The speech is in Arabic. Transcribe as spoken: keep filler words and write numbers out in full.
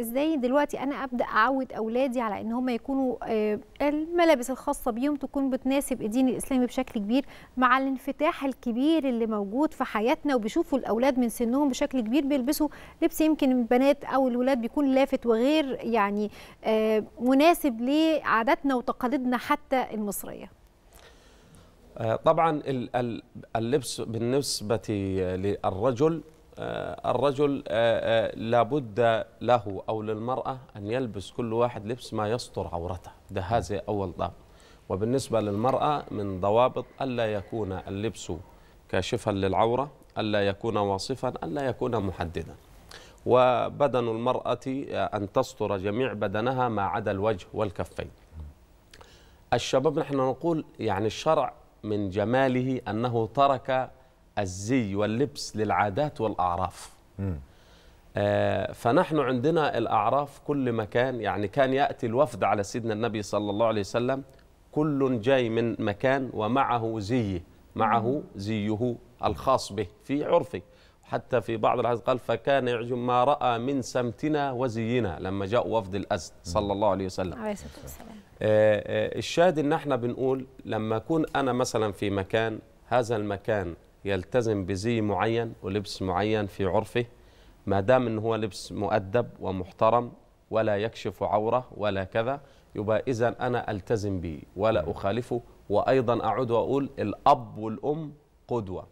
ازاي دلوقتي انا ابدا اعود اولادي على ان هم يكونوا الملابس الخاصه بيهم تكون بتناسب الدين الاسلامي بشكل كبير، مع الانفتاح الكبير اللي موجود في حياتنا وبيشوفوا الاولاد من سنهم بشكل كبير بيلبسوا لبس يمكن البنات او الولاد بيكون لافت وغير يعني مناسب لعاداتنا وتقاليدنا حتى المصريه. طبعا اللبس بالنسبه للرجل، الرجل لابد له أو للمرأة أن يلبس كل واحد لبس ما يستر عورته، ده هذا أول ضابط. وبالنسبة للمرأة من ضوابط ألا يكون اللبس كاشفا للعورة، ألا يكون واصفا، ألا يكون محددا. وبدن المرأة أن تستر جميع بدنها ما عدا الوجه والكفين. الشباب نحن نقول يعني الشرع من جماله أنه ترك الزي واللبس للعادات والأعراف. آه فنحن عندنا الأعراف كل مكان، يعني كان يأتي الوفد على سيدنا النبي صلى الله عليه وسلم كل جاي من مكان ومعه زيه، معه زيه الخاص به في عرفه. حتى في بعض الحديث قال فكان يعجب ما رأى من سمتنا وزينا لما جاء وفد الأزد صلى الله عليه وسلم. عليه الصلاة والسلام. آه آه الشاهد إن احنا بنقول لما أكون أنا مثلا في مكان، هذا المكان يلتزم بزي معين ولبس معين في عرفه، ما دام ان هو لبس مؤدب ومحترم ولا يكشف عوره ولا كذا، يبقى اذا انا التزم به ولا اخالفه. وايضا اعود واقول الاب والام قدوه،